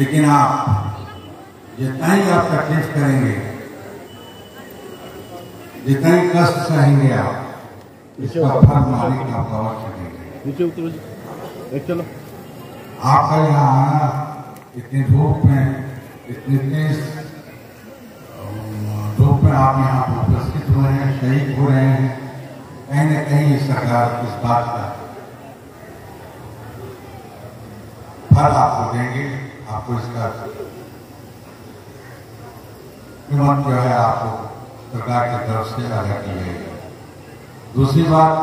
लेकिन आप जितना ही आप तकलीफ करेंगे, जितना ही कष्ट सहेंगे आप, इसका फल मालिक आपका अवश्य देंगे। आपका यहाँ आना, इतनी धूप में, इतनी तेज धूप में आप यहाँ उपस्थित हो रहे हैं, शहीद हो रहे हैं, कहीं न कहीं सरकार इस बात का फल आपको देंगे। आपको इसका कीमत जो है आपको सरकार की तरफ से अदा की जाएगी। दूसरी बात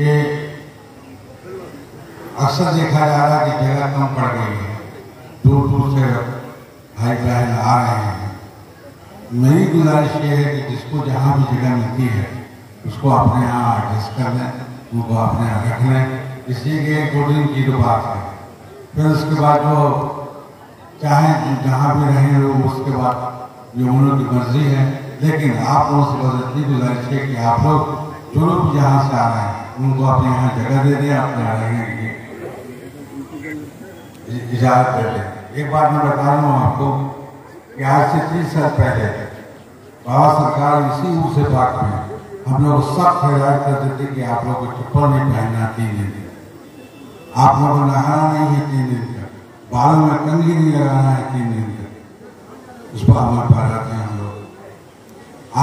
कि अक्सर देखा जा रहा है कि जगह कम पड़ गई है, दूर दूर से भाई बहन आ रहे हैं। मेरी गुजारिश ये है कि जिसको जहाँ भी जगह मिलती है उसको अपने यहाँ एडजस्ट कर लें, उनको अपने यहाँ रख लें। इसलिए एक दो दिन की तो बात है, फिर उसके बाद वो चाहे जहाँ भी रहें लोग, उसके बाद ये उन लोगों की मर्जी है। लेकिन आप लोगों से बहुत अच्छी गुजारिश है कि आप लोग जो लोग यहाँ से आ रहे हैं उनको अपने यहाँ जगह दे दें, अपने यहाँ रहने की इजाज़त दे दें। एक बात मैं बता रहा हूँ आपको कि आज से 30 साल पहले बाबा सरकार इसी मुँह से बात में हम लोग सब तैयार कर देते कि आप लोगों को चप्पल नहीं पहनना 3 दिन, आप लोगों को नहाना नहीं है 3 दिन तक, बालों में कंघी नहीं लगाना है 3 दिन तक। उस पर अमल पा जाते हैं हम लोग।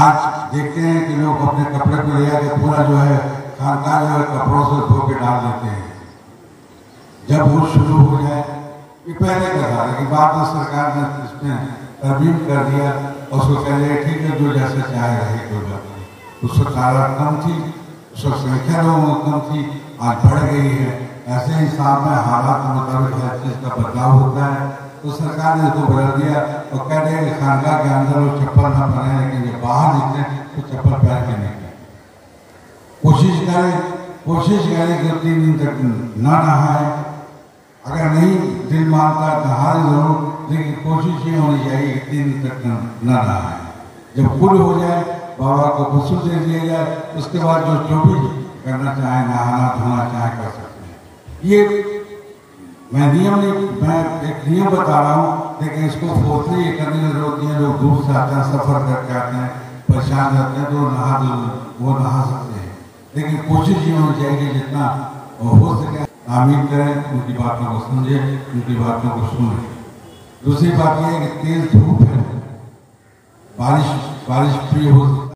आज देखते हैं कि लोग अपने कपड़े को ले जाकर पूरा जो है खानदान जो है कपड़ों से धो के डाल देते हैं। जब वो शुरू हो जाए, ये पहले का था, लेकिन बाद में सरकार ने इसमें तरमीम कर दिया और उसको कह दिया ठीक है जो जैसे चाहे रहे कोई बात। उस वक्त तादाद कम थी, उस वक्त संख्या लोगों कम थी, आज बढ़ गई है। ऐसे ही हिसाब में हालात के मुताबिक हर चीज़ का बदलाव होता है। तो सरकार ने इसको बदल दिया और कह दिया कि खानगाह के अंदर वो चप्पल ना पहने, लेकिन जब बाहर निकले तो चप्पल पहन के निकले। कोशिश करें कि 3 दिन तक ना नहाए। अगर नहीं दिल मानता नहाए जरूर, लेकिन कोशिश ये होनी चाहिए कि 3 दिन तक ना नहाए। जब कुल हो जाए बाबा को गुस्सू दे दिया जाए, उसके बाद जो भी करना चाहे, नहाना धोना चाहे कर सकते हैं। ये मैं एक नियम बता रहा हूँ, लेकिन इसको फोर्सली ये करने की जरूरत नहीं है। लोग दूर से आते हैं, सफर करके आते हैं, परेशान रहते हैं, तो वो नहा सकते हैं। लेकिन कोशिश ये होनी चाहिए कि जितना हो सके तामील करें, उनकी बातों को समझे, उनकी बातों को सुने। दूसरी बात यह है कि तेज धूप है, बारिश भी हो